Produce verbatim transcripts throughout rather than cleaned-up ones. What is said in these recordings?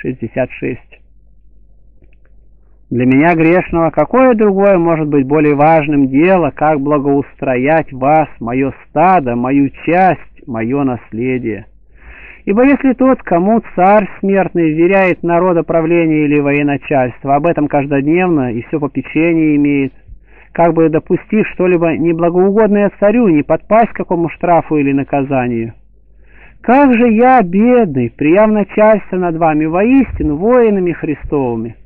шестьдесят шесть. Для меня, грешного, какое другое может быть более важным дело, как благоустроять вас, мое стадо, мою часть, мое наследие? Ибо если тот, кому царь смертный вверяет народоправление или военачальство, об этом каждодневно и все попечение имеет, как бы допустив что-либо неблагоугодное царю, не подпасть какому штрафу или наказанию. Как же я, бедный, прияв начальство над вами, воистину воинами Христовыми,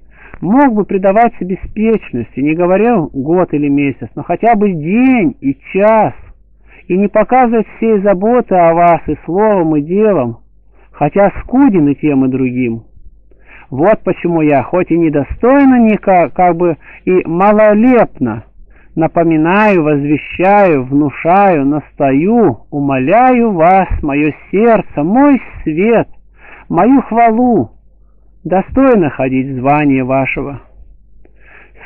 мог бы придавать себе беспечности, не говорил год или месяц, но хотя бы день и час, и не показывать всей заботы о вас и словом, и делом, хотя скуден и тем, и другим. Вот почему я, хоть и недостойно, никак, как бы и малолепно, напоминаю, возвещаю, внушаю, настаю, умоляю вас, мое сердце, мой свет, мою хвалу, достойно ходить звание вашего.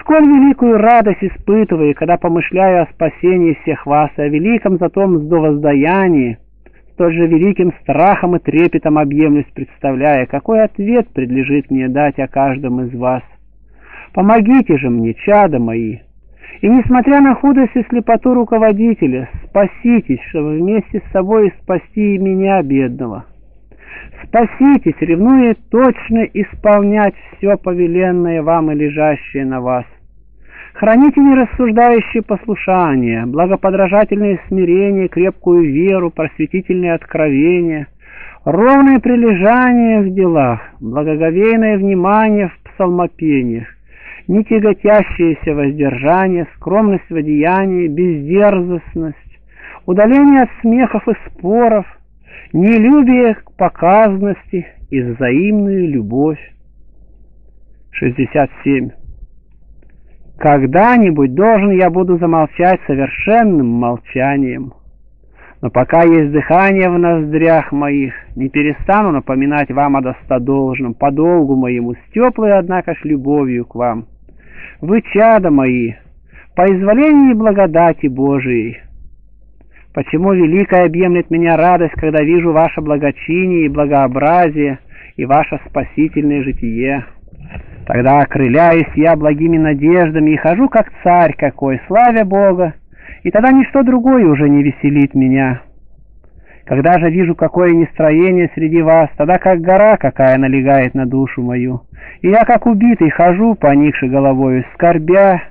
Сколь великую радость испытываю, когда помышляю о спасении всех вас, о великом затом вздовоздаянии, с тот же великим страхом и трепетом объемлюсь, представляя, какой ответ предлежит мне дать о каждом из вас. Помогите же мне, чада мои, и, несмотря на худость и слепоту руководителя, спаситесь, чтобы вместе с собой спасти и меня, бедного. Спаситесь, ревнуя точно исполнять все повеленное вам и лежащее на вас. Храните нерассуждающее послушание, благоподражательное смирение, крепкую веру, просветительные откровения, ровное прилежание в делах, благоговейное внимание в псалмопениях, нетяготящееся воздержание, скромность в одеянии, бездерзостность, удаление от смехов и споров, нелюбие к показности и взаимную любовь. шестьдесят семь. Когда-нибудь должен я буду замолчать совершенным молчанием, но пока есть дыхание в ноздрях моих, не перестану напоминать вам о достодолжном, по долгу моему, с теплой, однако ж, любовью к вам. Вы, чада мои, по изволению и благодати Божией. Почему великая объемлет меня радость, когда вижу ваше благочиние и благообразие, и ваше спасительное житие? Тогда окрыляюсь я благими надеждами и хожу, как царь какой, славя Бога, и тогда ничто другое уже не веселит меня. Когда же вижу, какое нестроение среди вас, тогда как гора какая налегает на душу мою, и я, как убитый, хожу, поникши головою, скорбя,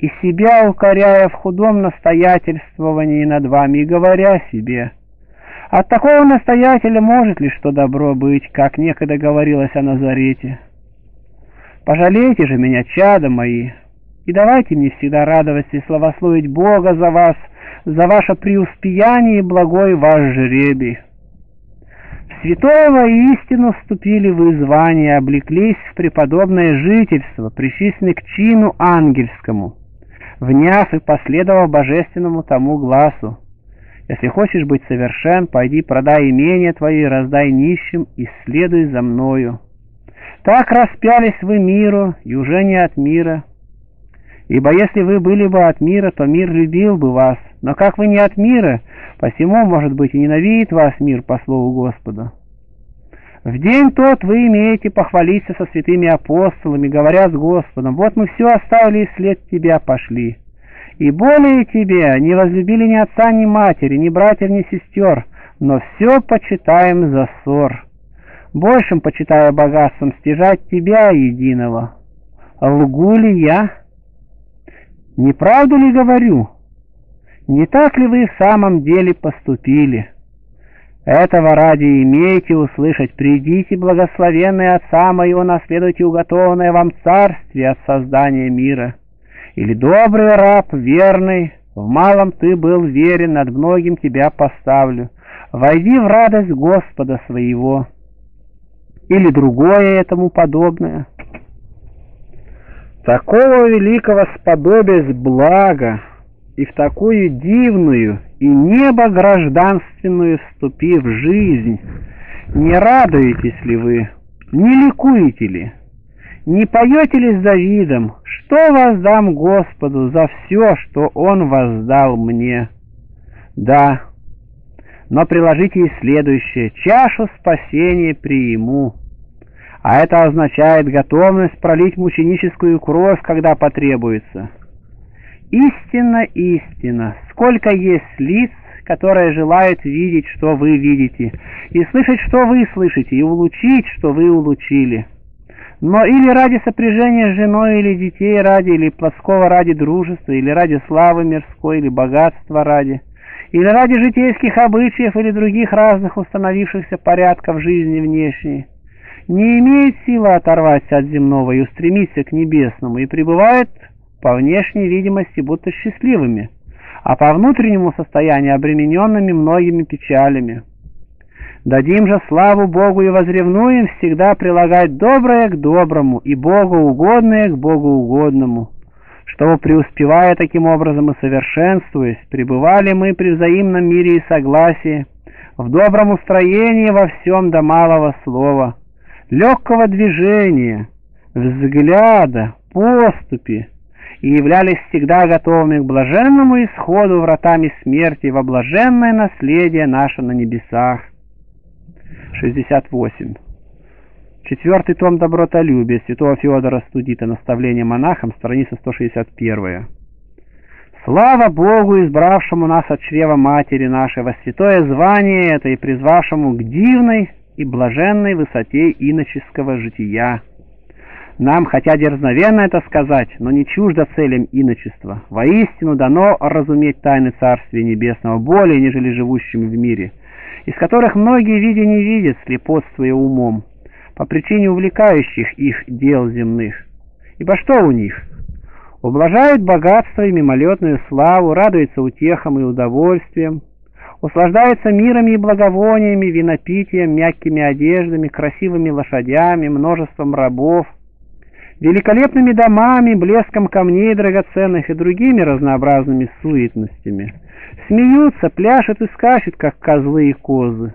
и себя укоряя в худом настоятельствовании над вами, и говоря себе: «От такого настоятеля может ли что добро быть, как некогда говорилось о Назарете?» Пожалейте же меня, чада мои, и давайте мне всегда радоваться и славословить Бога за вас, за ваше преуспеяние и благой ваш жребий. В святое воистину вступили вы звание, облеклись в преподобное жительство, причислены к чину ангельскому, вняв и последовав божественному тому гласу: «Если хочешь быть совершен, пойди продай имение твое, раздай нищим и следуй за мною». Так распялись вы миру, и уже не от мира. Ибо если вы были бы от мира, то мир любил бы вас, но как вы не от мира, посему, может быть, и ненавидит вас мир по слову Господа. В день тот вы имеете похвалиться со святыми апостолами, говоря с Господом: «Вот мы все оставили и след тебя пошли». И более тебя не возлюбили ни отца, ни матери, ни братьев, ни сестер, но все почитаем за ссор. Большим почитая богатством стяжать тебя единого. Лгу ли я? Неправду ли говорю? Не так ли вы в самом деле поступили? Этого ради имейте услышать: «Придите, благословенные Отца Моего, наследуйте уготованное вам царствие от создания мира». Или: «Добрый раб, верный, в малом ты был верен, над многим тебя поставлю. Войди в радость Господа своего». Или другое этому подобное. Такого великого сподобясь блага, и в такую дивную и небогражданственную вступив в жизнь, не радуетесь ли вы, не ликуете ли, не поете ли с Давидом: «Что воздам Господу за все, что Он воздал мне»? Да, но приложите и следующее: «Чашу спасения приему». а это означает готовность пролить мученическую кровь, когда потребуется. Истина, истина, сколько есть лиц, которые желают видеть, что вы видите, и слышать, что вы слышите, и улучшить, что вы улучили. Но или ради сопряжения с женой, или детей ради, или плотского ради дружества, или ради славы мирской, или богатства ради, или ради житейских обычаев, или других разных установившихся порядков жизни внешней, не имеет силы оторвать от земного и устремиться к небесному, и пребывает по внешней видимости будто счастливыми, а по внутреннему состоянию обремененными многими печалями. Дадим же славу Богу и возревнуем всегда прилагать доброе к доброму и богоугодное к богоугодному, чтобы, преуспевая таким образом и совершенствуясь, пребывали мы при взаимном мире и согласии, в добром устроении во всем до малого слова, легкого движения, взгляда, поступи, и являлись всегда готовыми к блаженному исходу вратами смерти во блаженное наследие наше на небесах. шестьдесят восемь. Четвертый том Добротолюбия святого Феодора Студита, наставление монахам, страница сто шестьдесят первая. Слава Богу, избравшему нас от чрева Матери нашей во святое звание это и призвавшему к дивной и блаженной высоте иноческого жития. Нам, хотя дерзновенно это сказать, но не чуждо целям иночества, воистину дано разуметь тайны Царствия Небесного более, нежели живущим в мире, из которых многие видя не видят, слепотствуя умом, по причине увлекающих их дел земных. Ибо что у них? Ублажают богатство и мимолетную славу, радуются утехам и удовольствием, услаждаются мирами и благовониями, винопитием, мягкими одеждами, красивыми лошадями, множеством рабов, великолепными домами, блеском камней драгоценных и другими разнообразными суетностями. Смеются, пляшут и скачут, как козлы и козы.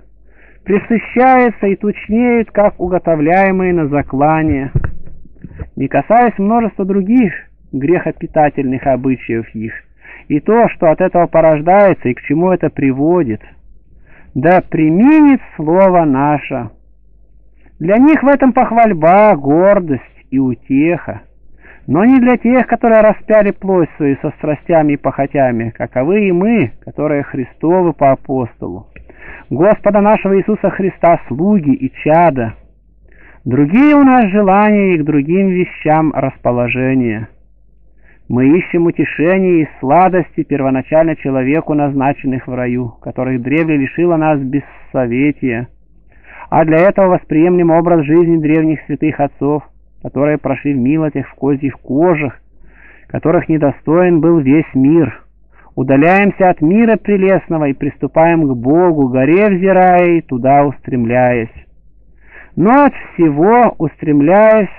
Пресыщаются и тучнеют, как уготовляемые на заклание. Не касаясь множества других грехопитательных обычаев их, и то, что от этого порождается и к чему это приводит, да применит слово наше. Для них в этом похвальба, гордость и утеха, но не для тех, которые распяли плоть свою со страстями и похотями, каковы и мы, которые Христовы по апостолу, Господа нашего Иисуса Христа, слуги и чада. Другие у нас желания и к другим вещам расположения. Мы ищем утешения и сладости первоначально человеку, назначенных в раю, которых древле лишило нас бессоветия, а для этого восприемлем образ жизни древних святых отцов, которые прошли в милотях в козьих кожах, которых недостоин был весь мир. Удаляемся от мира прелестного и приступаем к Богу, горе взирая и туда устремляясь. Но от всего устремляясь,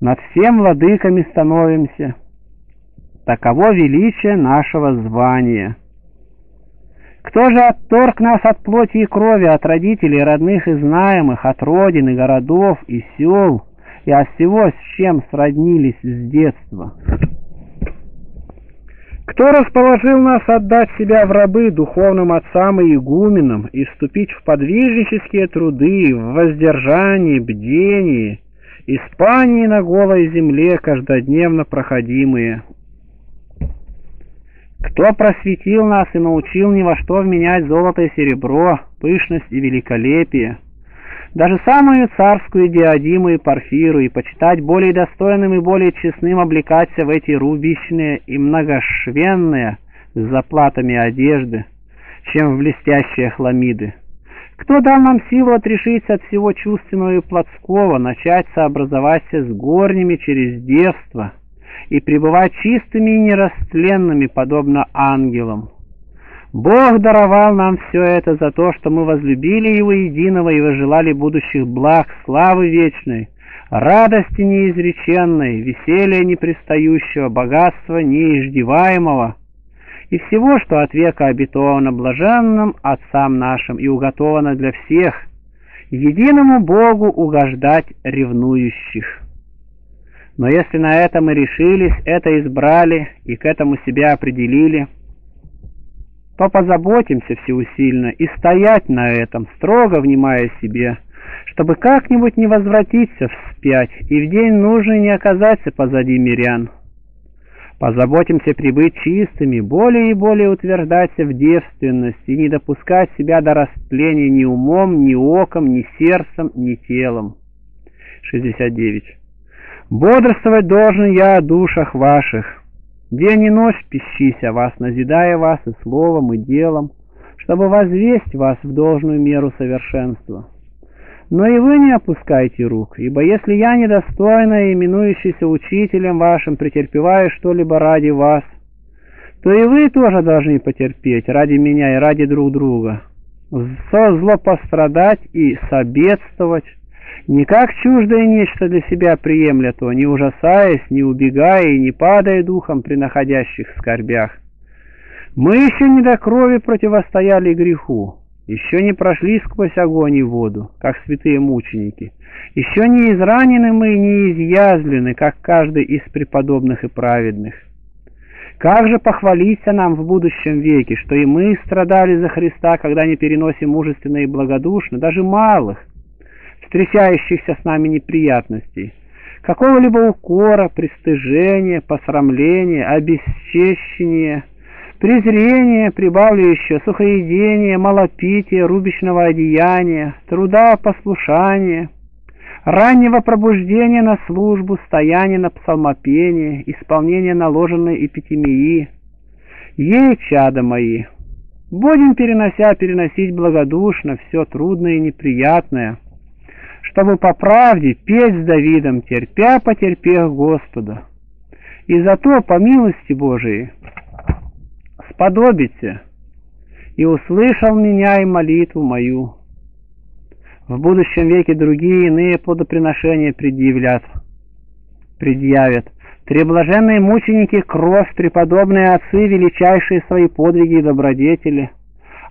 над всем владыками становимся. Таково величие нашего звания. Кто же отторг нас от плоти и крови, от родителей, родных и знаемых, от родин и городов и сел, и от всего, с чем сроднились с детства? Кто расположил нас отдать себя в рабы духовным отцам и игуменам и вступить в подвижнические труды, в воздержании, бдении, испании на голой земле, каждодневно проходимые? Кто просветил нас и научил ни во что вменять золото и серебро, пышность и великолепие, даже самую царскую диадиму и парфиру, и почитать более достойным и более честным облекаться в эти рубищные и многошвенные с заплатами одежды, чем в блестящие хламиды? Кто дал нам силу отрешиться от всего чувственного и плотского, начать сообразоваться с горними через девство и пребывать чистыми и нерастленными, подобно ангелам? Бог даровал нам все это за то, что мы возлюбили Его единого и возжелали будущих благ, славы вечной, радости неизреченной, веселья непрестающего, богатства неиждеваемого и всего, что от века обетовано блаженным отцам нашим и уготовано для всех, единому Богу угождать ревнующих. Но если на это мы решились, это избрали и к этому себя определили, то позаботимся всеусильно и стоять на этом, строго внимая себе, чтобы как-нибудь не возвратиться вспять и в день нужный не оказаться позади мирян. Позаботимся прибыть чистыми, более и более утверждаться в девственности и не допускать себя до растления ни умом, ни оком, ни сердцем, ни телом. шестьдесят девять. Бодрствовать должен я о душах ваших. День и ночь пищись о вас, назидая вас и словом, и делом, чтобы возвесть вас в должную меру совершенства. Но и вы не опускайте рук, ибо если я недостойно и именующийся учителем вашим претерпеваю что-либо ради вас, то и вы тоже должны потерпеть ради меня и ради друг друга, со зло пострадать и собедствовать, не как чуждое нечто для себя приемля то, не ужасаясь, не убегая и не падая духом при находящих скорбях. Мы еще не до крови противостояли греху, еще не прошли сквозь огонь и воду, как святые мученики. Еще не изранены мы и не изъязвлены, как каждый из преподобных и праведных. Как же похвалиться нам в будущем веке, что и мы страдали за Христа, когда не переносим мужественно и благодушно, даже малых, встречающихся с нами неприятностей, какого-либо укора, пристыжения, посрамления, обесчещения, презрение, прибавлю еще сухоедение, малопитие, рубищного одеяния, труда, послушания, раннего пробуждения на службу, стояния на псалмопении, исполнения наложенной эпитемии. Ей, чада мои, будем перенося переносить благодушно все трудное и неприятное, чтобы по правде петь с Давидом, терпя потерпех Господа. И зато, по милости Божией, сподобите, и услышал меня и молитву мою. В будущем веке другие иные плодоприношения предъявлят, предъявят. Треблаженные мученики, кровь, преподобные отцы, величайшие свои подвиги и добродетели,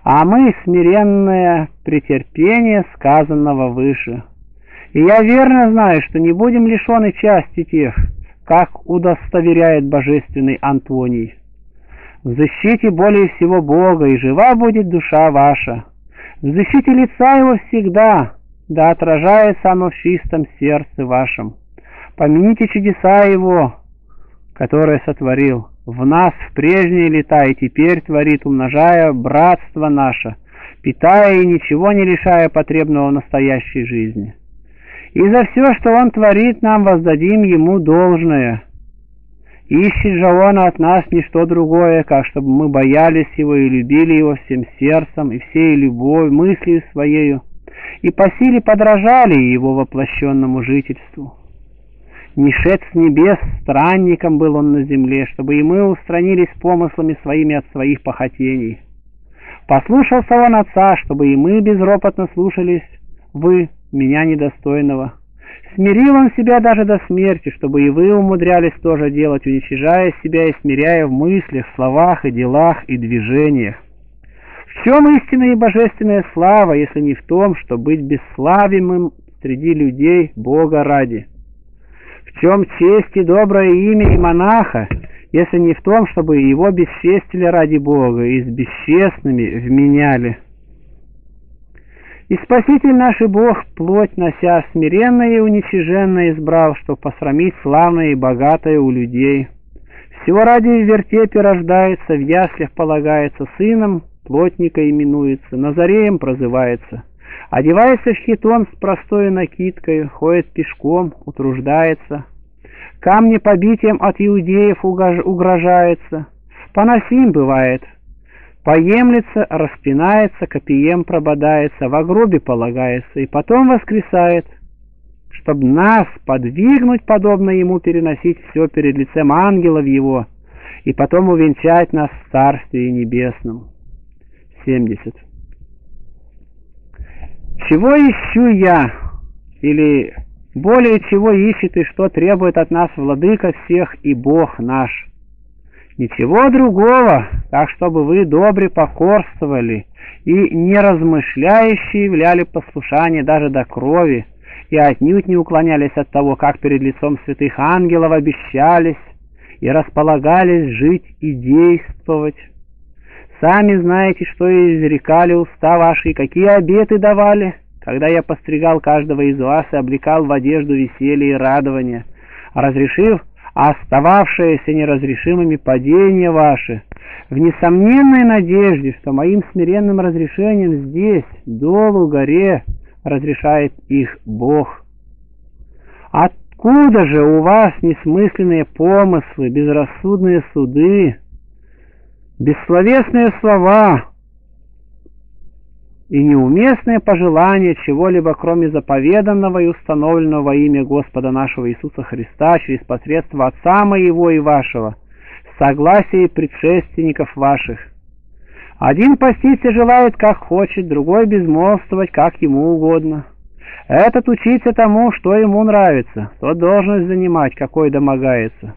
а мы смиренное претерпение сказанного выше. И я верно знаю, что не будем лишены части тех, как удостоверяет божественный Антоний. Взыщите более всего Бога, и жива будет душа ваша. Взыщите лица Его всегда, да отражается оно в чистом сердце вашем. Помяните чудеса Его, которые сотворил в нас в прежние лета и теперь творит, умножая братство наше, питая и ничего не лишая потребного в настоящей жизни. И за все, что Он творит нам, воздадим Ему должное. Ищет же Он от нас ничто другое, как чтобы мы боялись Его и любили Его всем сердцем и всей любовью, мыслью своею, и по силе подражали Его воплощенному жительству. Не шед с небес, странником был Он на земле, чтобы и мы устранились помыслами своими от своих похотений. Послушался Он Отца, чтобы и мы безропотно слушались вы, меня недостойного. Смирил Он себя даже до смерти, чтобы и вы умудрялись тоже делать, уничижая себя и смиряя в мыслях, словах и делах и движениях. В чем истинная и божественная слава, если не в том, что быть бесславимым среди людей Бога ради? В чем честь и доброе имя и монаха, если не в том, чтобы его бесчестили ради Бога и с бесчестными вменяли? И Спаситель наш и Бог, плоть нося, смиренно и уничиженно избрал, чтобы посрамить славное и богатое у людей. Всего ради в вертепе рождается, в яслях полагается, сыном плотника именуется, Назареем прозывается. Одевается в хитон с простой накидкой, ходит пешком, утруждается. Камни побитием от иудеев угрожается, поносим бывает. Поемлется, распинается, копием прободается, во гробе полагается и потом воскресает, чтобы нас подвигнуть, подобно ему, переносить все перед лицем ангелов его и потом увенчать нас в Царстве Небесном. семьдесят. Чего ищу я, или более чего ищет и что требует от нас Владыка всех и Бог наш? Ничего другого, так чтобы вы добре покорствовали и не размышляющие являли послушание даже до крови и отнюдь не уклонялись от того, как перед лицом святых ангелов обещались и располагались жить и действовать. Сами знаете, что изрекали уста ваши, какие обеты давали, когда я постригал каждого из вас и облекал в одежду веселья и радования, разрешив остававшиеся неразрешимыми падения ваши, в несомненной надежде, что моим смиренным разрешением здесь, долу, горе, разрешает их Бог. Откуда же у вас несмысленные помыслы, безрассудные суды, бессловесные слова и неуместные пожелания чего-либо, кроме заповеданного и установленного во имя Господа нашего Иисуса Христа через посредство Отца Моего и вашего, согласие предшественников ваших? Один поститься желает, как хочет, другой безмолвствовать, как ему угодно. Этот учится тому, что ему нравится, тот должность занимать, какой домогается.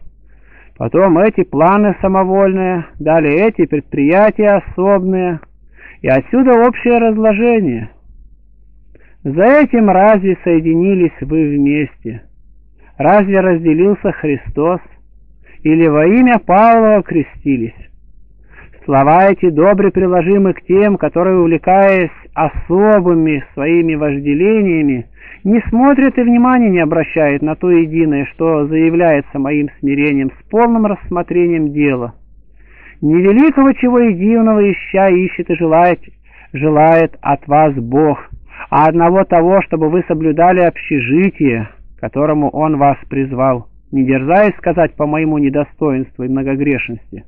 Потом эти планы самовольные, далее эти предприятия особные, и отсюда общее разложение. За этим разве соединились вы вместе? Разве разделился Христос? Или во имя Павлова крестились? Слова эти добре приложимы к тем, которые, увлекаясь особыми своими вожделениями, не смотрят и внимания не обращают на то единое, что заявляется моим смирением с полным рассмотрением дела. Невеликого чего и дивного ища ищет и желает, желает от вас Бог, а одного того, чтобы вы соблюдали общежитие, к которому Он вас призвал, не дерзаясь сказать по моему недостоинству и многогрешности,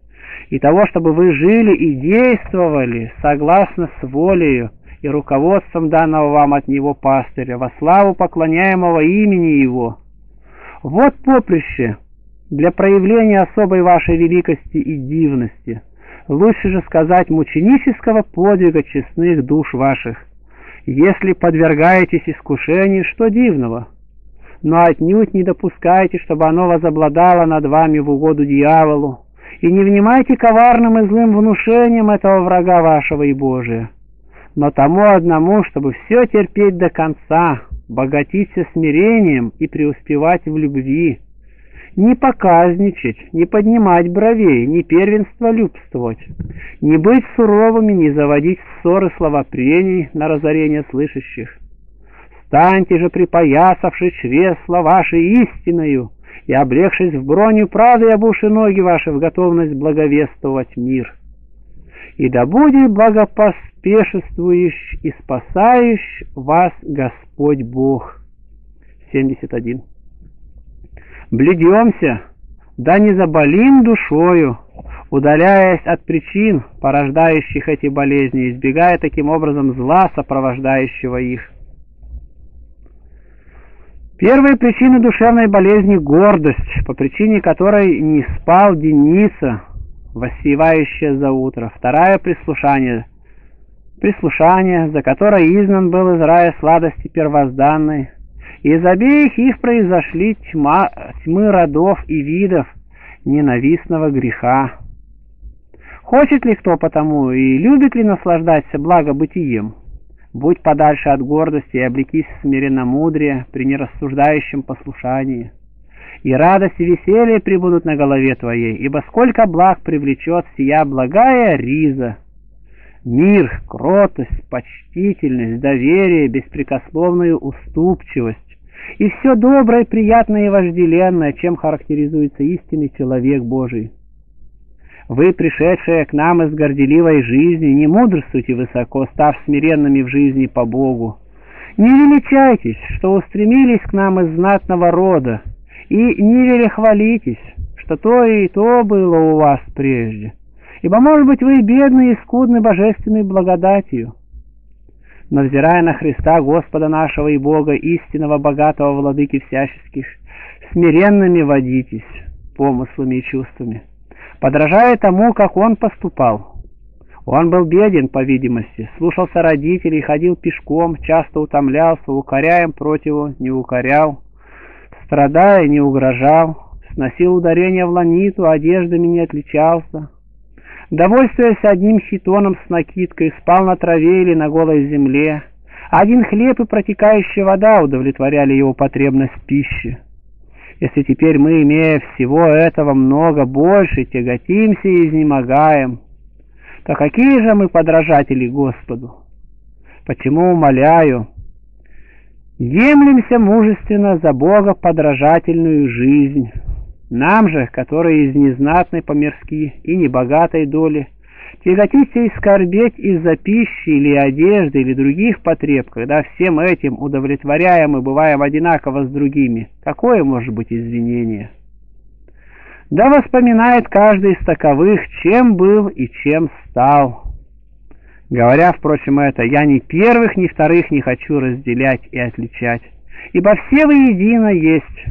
и того, чтобы вы жили и действовали согласно с волею и руководством данного вам от Него пастыря, во славу поклоняемого имени Его. Вот поприще для проявления особой вашей великости и дивности, лучше же сказать мученического подвига честных душ ваших. Если подвергаетесь искушению, что дивного? Но отнюдь не допускайте, чтобы оно возобладало над вами в угоду дьяволу, и не внимайте коварным и злым внушениям этого врага вашего и Божия, но тому одному, чтобы все терпеть до конца, богатиться смирением и преуспевать в любви, не показничать, не поднимать бровей, не первенстволюбствовать, не быть суровыми, не заводить ссоры словопрений на разорение слышащих. Станьте же, припоясавшись чресла вашей истиною, и, облегшись в броню правды, обувши ноги ваши в готовность благовествовать мир. И да будет благопоспешествующ и спасающ вас Господь Бог. семьдесят один. Блюдемся, да не заболим душою, удаляясь от причин, порождающих эти болезни, избегая таким образом зла, сопровождающего их. Первая причина душевной болезни – гордость, по причине которой не спал Дениса, воссевающая за утро. Вторая – прислушание, прислушание, за которое изгнан был из рая сладости первозданной. Из обеих их произошли тьма, тьмы родов и видов ненавистного греха. Хочет ли кто потому и любит ли наслаждаться благобытием? Будь подальше от гордости и облекись в смиренномудрие при нерассуждающем послушании. И радость и веселье прибудут на голове твоей, ибо сколько благ привлечет сия благая риза. Мир, кротость, почтительность, доверие, беспрекословную уступчивость и все доброе, приятное и вожделенное, чем характеризуется истинный человек Божий. Вы, пришедшие к нам из горделивой жизни, не мудрствуйте высоко, став смиренными в жизни по Богу. Не величайтесь, что устремились к нам из знатного рода, и не велихвалитесь, что то и то было у вас прежде, ибо, может быть, вы бедны и скудны божественной благодатью. Но, взирая на Христа, Господа нашего и Бога, истинного богатого владыки всяческих, смиренными водитесь помыслами и чувствами, подражая тому, как он поступал. Он был беден, по видимости, слушался родителей, ходил пешком, часто утомлялся, укоряем противу не укорял, страдая не угрожал, сносил ударения в ланиту, одеждами не отличался. Довольствуясь одним хитоном с накидкой, спал на траве или на голой земле. Один хлеб и протекающая вода удовлетворяли его потребность пищи. Если теперь мы, имея всего этого много больше, тяготимся и изнемогаем, то какие же мы подражатели Господу? Почему умоляю, Емлемся мужественно за Бога подражательную жизнь. Нам же, которые из незнатной померски и небогатой доли, тяготиться и скорбеть из-за пищи или одежды или других потреб, когда всем этим удовлетворяем и бываем одинаково с другими, какое может быть извинение? Да воспоминает каждый из таковых, чем был и чем стал. Говоря, впрочем, это, я ни первых, ни вторых не хочу разделять и отличать, ибо все воедино есть.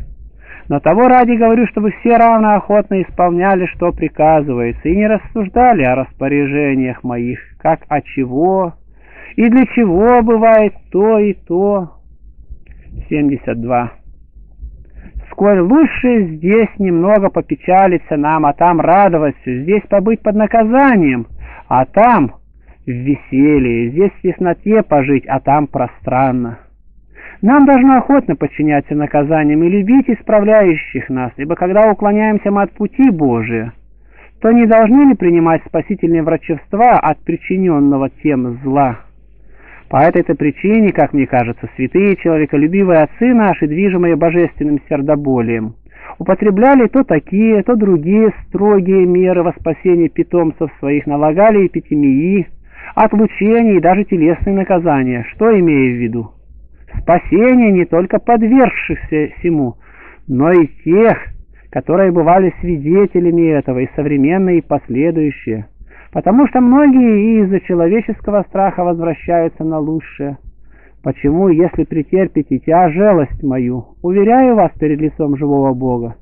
Но того ради говорю, чтобы все равно охотно исполняли, что приказывается, и не рассуждали о распоряжениях моих, как о чего и для чего бывает то и то. семьдесят два. Сколь лучше здесь немного попечалиться нам, а там радоваться, здесь побыть под наказанием, а там в веселье, здесь в тесноте пожить, а там пространно. Нам должно охотно подчиняться наказаниям и любить исправляющих нас, ибо когда уклоняемся мы от пути Божия, то не должны ли принимать спасительные врачевства от причиненного тем зла? По этой-то причине, как мне кажется, святые человеколюбивые отцы наши, движимые божественным сердоболием, употребляли то такие, то другие строгие меры во спасение питомцев своих, налагали эпитемии, отлучения и даже телесные наказания. Что имею в виду? Спасение не только подвергшихся всему, но и тех, которые бывали свидетелями этого, и современные, и последующие, потому что многие и из-за человеческого страха возвращаются на лучшее. Почему, если претерпите тя жалость мою, уверяю вас перед лицом живого Бога,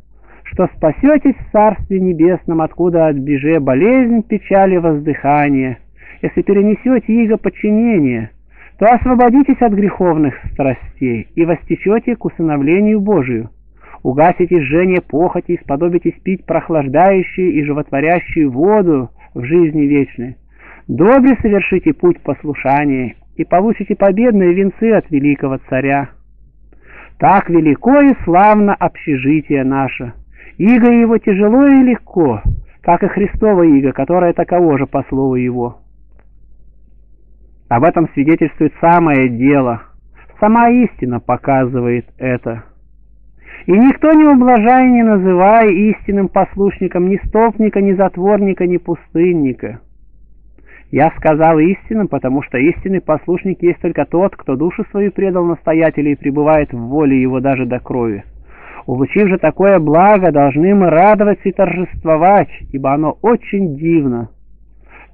что спасетесь в Царстве Небесном, откуда отбеже болезнь, печаль и воздыхание, если перенесете иго подчинение, то освободитесь от греховных страстей и востечете к усыновлению Божию, угасите жжение похоти и сподобитесь пить прохлаждающую и животворящую воду в жизни вечной. Добре совершите путь послушания и получите победные венцы от великого Царя. Так велико и славно общежитие наше, иго его тяжело и легко, как и Христово иго, которое таково же по слову его». Об этом свидетельствует самое дело, сама истина показывает это. И никто не ублажая, не называя истинным послушником ни столпника, ни затворника, ни пустынника. Я сказал истинным, потому что истинный послушник есть только тот, кто душу свою предал настоятелю и пребывает в воле его даже до крови. Улучив же такое благо, должны мы радоваться и торжествовать, ибо оно очень дивно.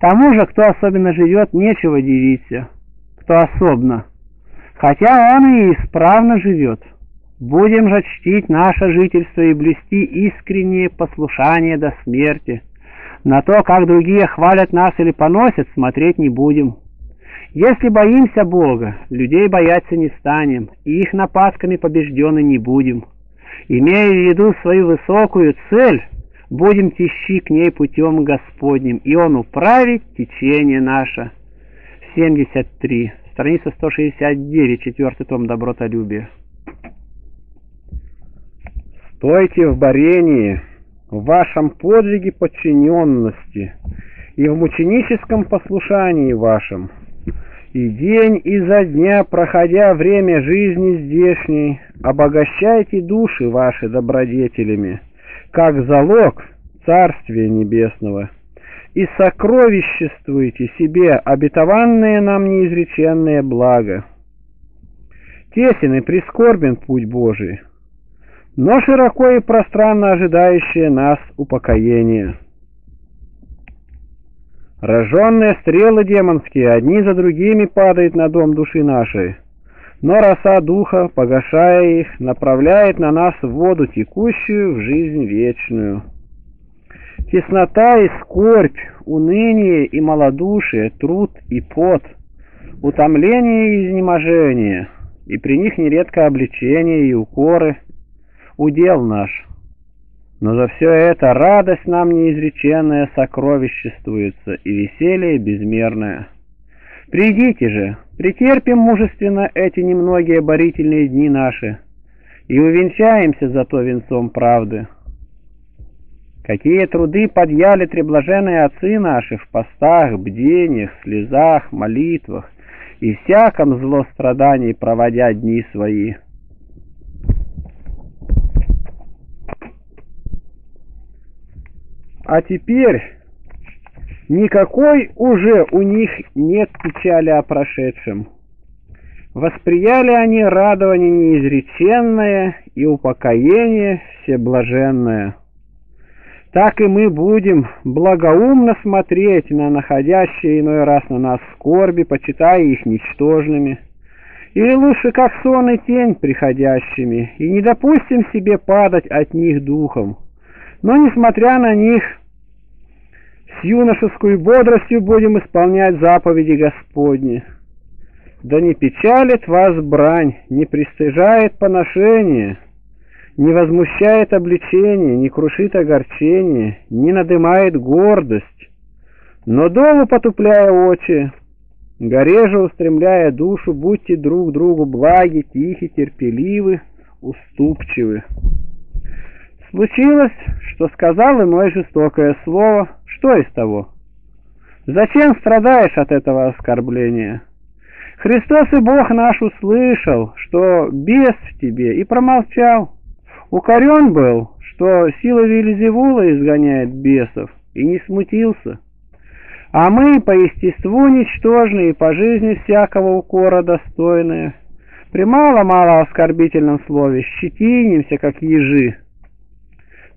Тому же, кто особенно живет, нечего дивиться, кто особенно, хотя он и исправно живет. Будем же чтить наше жительство и блюсти искреннее послушание до смерти. На то, как другие хвалят нас или поносят, смотреть не будем. Если боимся Бога, людей бояться не станем, и их нападками побеждены не будем. Имея в виду свою высокую цель, будем тещи к ней путем Господним, и Он управит течение наше. семьдесят три. Страница сто шестьдесят девять, четвертый том Добротолюбие. Стойте в борении, в вашем подвиге подчиненности и в мученическом послушании вашем. И день изо дня, проходя время жизни здешней, обогащайте души ваши добродетелями, как залог Царствия Небесного, и сокровиществуйте себе обетованное нам неизреченное благо. Тесен и прискорбен путь Божий, но широко и пространно ожидающее нас упокоение. Рожженные стрелы демонские одни за другими падают на дом души нашей, но роса Духа, погашая их, направляет на нас воду текущую в жизнь вечную. Теснота и скорбь, уныние и малодушие, труд и пот, утомление и изнеможение, и при них нередко обличение и укоры, удел наш. Но за все это радость нам неизреченная сокровиществуется, и веселье безмерное. Придите же, претерпим мужественно эти немногие борительные дни наши и увенчаемся зато венцом правды. Какие труды подъяли треблаженные отцы наши в постах, бдениях, слезах, молитвах, и всяком злострадании проводя дни свои. А теперь никакой уже у них нет печали о прошедшем. Восприяли они радование неизреченное и упокоение всеблаженное. Так и мы будем благоумно смотреть на находящие иной раз на нас скорби, почитая их ничтожными, или лучше как сон и тень приходящими, и не допустим себе падать от них духом. Но, несмотря на них, с юношеской бодростью будем исполнять заповеди Господни. Да не печалит вас брань, не пристыжает поношение, не возмущает обличение, не крушит огорчение, не надымает гордость, но долу потупляя очи, горе же устремляя душу, будьте друг другу благи, тихи, терпеливы, уступчивы. Случилось, что сказал и мое жестокое слово, что из того? Зачем страдаешь от этого оскорбления? Христос и Бог наш услышал, что бес в тебе, и промолчал. Укорен был, что сила Вельзевула изгоняет бесов, и не смутился. А мы по естеству ничтожны и по жизни всякого укора достойные. При мало-мало оскорбительном слове щетинимся, как ежи.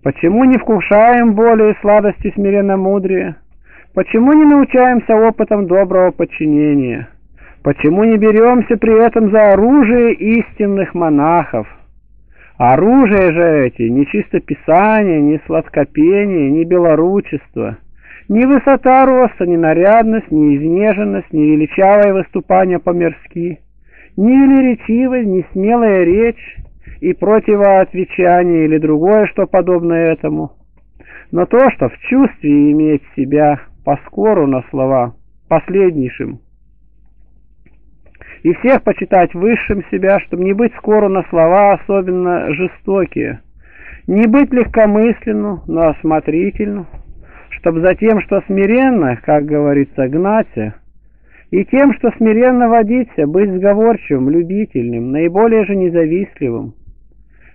Почему не вкушаем боли и сладости смиренно-мудрия? Почему не научаемся опытом доброго подчинения? Почему не беремся при этом за оружие истинных монахов? Оружие же эти, ни чистописание, ни сладкопение, ни белоручество, ни высота роста, ни нарядность, ни изнеженность, ни величавое выступание по-мирски, ни велеречивость, ни смелая речь и противоотвечание или другое, что подобно этому, но то, что в чувстве имеет себя поскору на слова последнейшим, и всех почитать высшим себя, чтобы не быть скору на слова, особенно жестокие, не быть легкомысленным, но осмотрительным, чтобы за тем, что смиренно, как говорится, гнаться, и тем, что смиренно водиться, быть сговорчивым, любительным, наиболее же независтливым.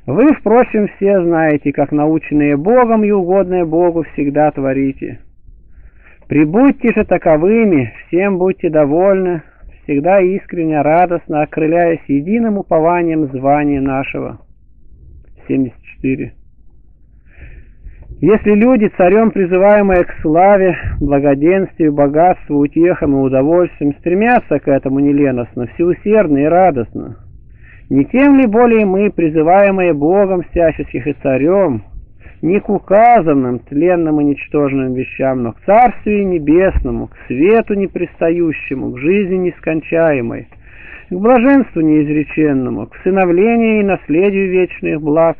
Вы, впрочем, все знаете, как наученные Богом и угодные Богу всегда творите. Прибудьте же таковыми, всем будьте довольны, всегда искренне, радостно, окрыляясь единым упованием звания нашего. семьдесят четыре. Если люди, царем призываемые к славе, благоденствию, богатству, утехам и удовольствиям, стремятся к этому неленостно, всеусердно и радостно, не тем ли более мы, призываемые Богом всяческих и царем, не к указанным тленным и ничтожным вещам, но к Царствию Небесному, к свету непрестающему, к жизни нескончаемой, к блаженству неизреченному, к всыновлению и наследию вечных благ,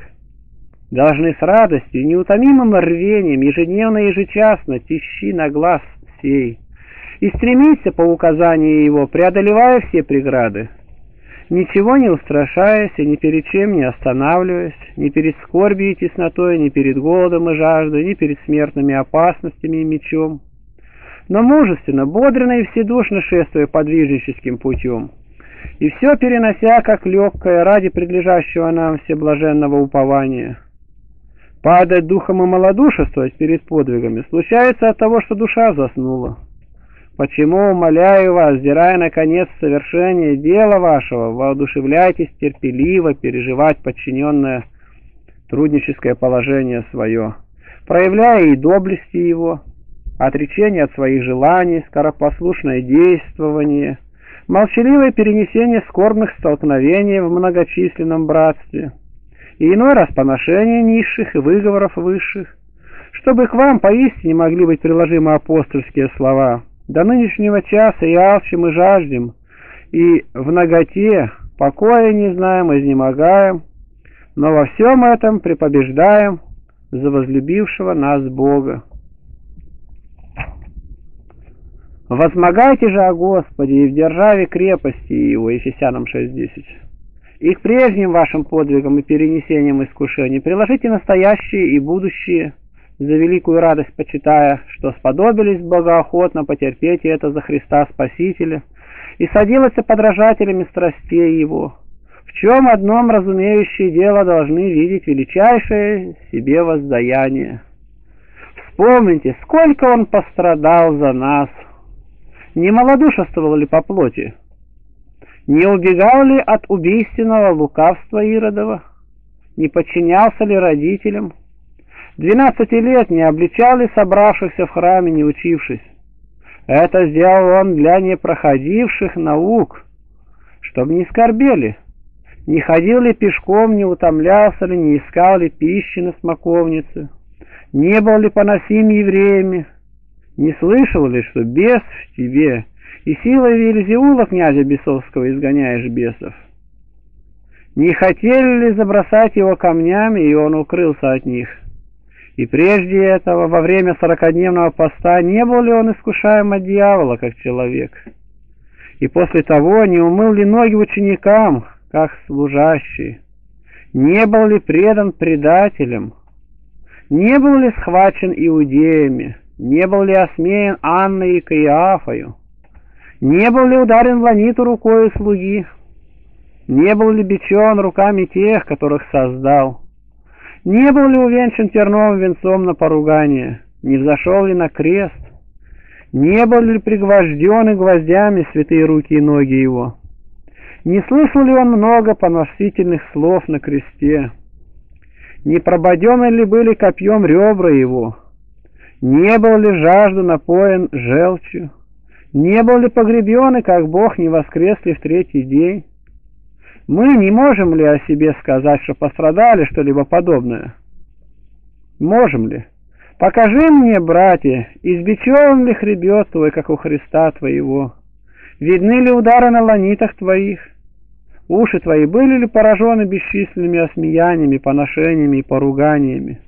должны с радостью и неутомимым рвением ежедневно и ежечасно тищи на глаз сей и стремиться по указанию его, преодолевая все преграды, ничего не устрашаясь и ни перед чем не останавливаясь, ни перед скорбью и теснотой, ни перед голодом и жаждой, ни перед смертными опасностями и мечом, но мужественно, бодренно и вседушно шествуя подвижническим путем, и все перенося как легкое ради предлежащего нам всеблаженного упования. Падать духом и малодушествовать перед подвигами случается от того, что душа заснула. Почему, умоляю вас, взирая наконец совершение дела вашего, воодушевляйтесь терпеливо переживать подчиненное трудническое положение свое, проявляя и доблести его, отречение от своих желаний, скоропослушное действование, молчаливое перенесение скорбных столкновений в многочисленном братстве и иной раз поношение низших и выговоров высших, чтобы к вам поистине могли быть приложимы апостольские слова. До нынешнего часа и алчим, и жаждем, и в наготе, покоя не знаем, изнемогаем, но во всем этом препобеждаем за возлюбившего нас Бога. Возмогайте же о Господе и в державе крепости Его, Ефесянам шесть десять, и к прежним вашим подвигам и перенесениям искушений приложите настоящие и будущие, за великую радость почитая, что сподобились благоохотно потерпеть и это за Христа Спасителя, и садилась подражателями страстей его, в чем одном разумеющее дело должны видеть величайшее себе воздаяние. Вспомните, сколько он пострадал за нас, не малодушествовал ли по плоти, не убегал ли от убийственного лукавства Иродова, не подчинялся ли родителям, двенадцати лет не обличал ли собравшихся в храме, не учившись. Это сделал он для непроходивших наук, чтобы не скорбели, не ходил ли пешком, не утомлялся ли, не искал ли пищи на смоковнице, не был ли поносим евреями, не слышал ли, что бес в тебе, и силой Вельзеула, князя бесовского, изгоняешь бесов. Не хотели ли забросать его камнями, и он укрылся от них. И прежде этого, во время сорокадневного поста, не был ли он искушаем от дьявола, как человек? И после того, не умыл ли ноги ученикам, как служащий? Не был ли предан предателям? Не был ли схвачен иудеями? Не был ли осмеян Анной и Каиафою? Не был ли ударен в ланиту рукою слуги? Не был ли бичен руками тех, которых создал? Не был ли увенчан терновым венцом на поругание? Не взошел ли на крест? Не был ли пригвождены гвоздями святые руки и ноги его? Не слышал ли он много поносительных слов на кресте? Не прободены ли были копьем ребра его? Не был ли жажду напоен желчью? Не был ли погребен, и как Бог не воскрес ли в третий день? Мы не можем ли о себе сказать, что пострадали что-либо подобное? Можем ли? Покажи мне, братья, избичеван ли хребет твой, как у Христа твоего? Видны ли удары на ланитах твоих? Уши твои были ли поражены бесчисленными осмеяниями, поношениями и поруганиями?